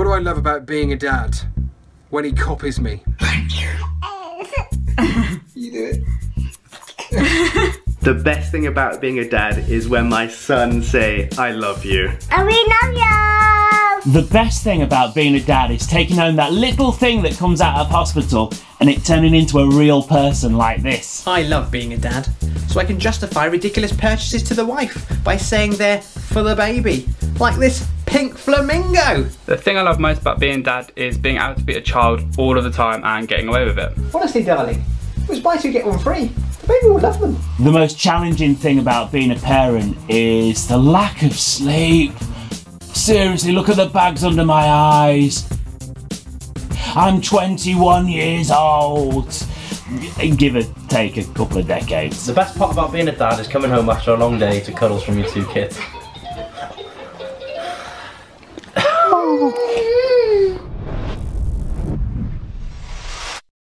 What do I love about being a dad? When he copies me. Thank you. You do it. The best thing about being a dad is when my sons say, I love you. And we love you! The best thing about being a dad is taking home that little thing that comes out of hospital and it turning into a real person like this. I love being a dad, so I can justify ridiculous purchases to the wife by saying they're for the baby, like this pink flamingo. The thing I love most about being dad is being able to be a child all of the time and getting away with it. Honestly, darling, it was buy two, get one free. Maybe we'll love them. The most challenging thing about being a parent is the lack of sleep. Seriously, look at the bags under my eyes. I'm 21 years old. Give or take a couple of decades. The best part about being a dad is coming home after a long day to cuddles from your two kids.